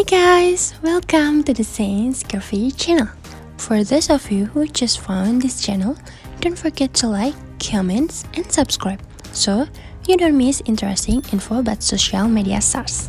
Hi guys, welcome to the Sanes Curvy channel. For those of you who just found this channel, don't forget to like, comments, and subscribe so you don't miss interesting info about social media stars.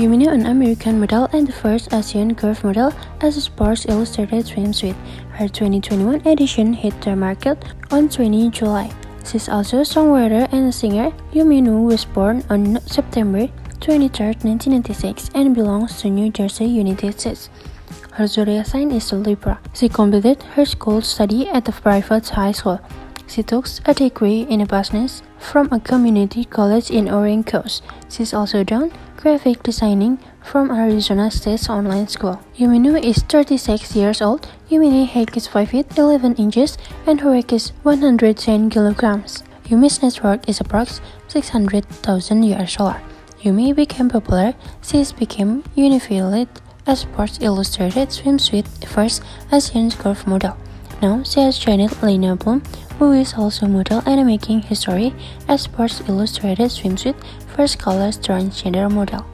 Yumi Nu, an American model and the first Asian curve model as a Sports Illustrated swimsuit, her 2021 edition hit the market on 20 July. She's also a songwriter and a singer. Yumi Nu was born on September 23, 1996 and belongs to New Jersey, United States. Her zodiac sign is Libra. She completed her school study at a private high school. She took a degree in business from a community college in Orange Coast. She's also done graphic designing from Arizona State's online school. Yumi Nu is 36 years old. Yumi Nu's height is 5 feet 11 inches and her weight is 110 kilograms. Yumi's net worth is approximately $600,000. Yumi became popular since became unified as Sports Illustrated swimsuit first Asian curve model. Now she has joined Lena Bloom, who is also model and making history as Sports Illustrated swimsuit first color transgender model.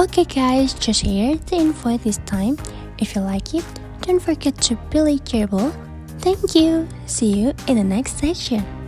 Okay guys, just here the info this time. If you like it, don't forget to be likable. Thank you. See you in the next section.